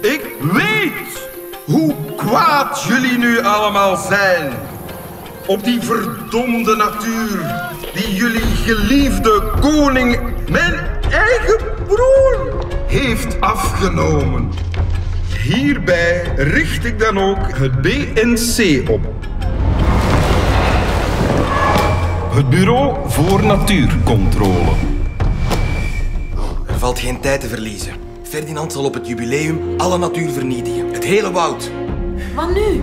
Ik weet hoe kwaad jullie nu allemaal zijn. Op die verdomde natuur die jullie geliefde koning, mijn eigen broer, heeft afgenomen. Hierbij richt ik dan ook het BNC op. Het Bureau voor Natuurcontrole. Er valt geen tijd te verliezen. Ferdinand zal op het jubileum alle natuur vernietigen. Het hele woud. Wat nu?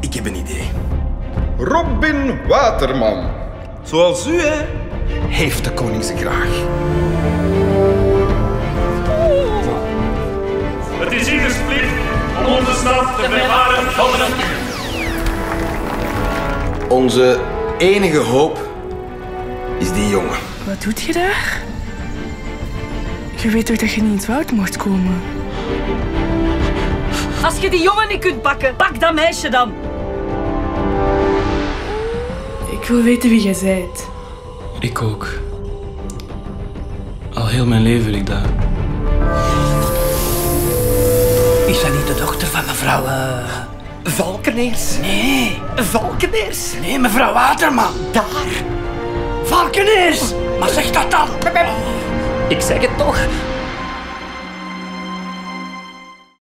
Ik heb een idee. Robin Waterman. Zoals u, hè? Heeft de koning ze graag. Het is ieders plicht om onze stad te bewaren van de natuur. Onze enige hoop is die jongen. Wat doet je daar? Je weet toch dat je niet in het woud mocht komen? Als je die jongen niet kunt pakken, pak dat meisje dan. Ik wil weten wie jij bent. Ik ook. Al heel mijn leven wil ik dat. Is dat niet de dochter van mevrouw... Valkeneers? Nee. Valkeneers? Nee, mevrouw Waterman. Daar. Valkeneers! Maar zeg dat dan! Ik zeg het toch.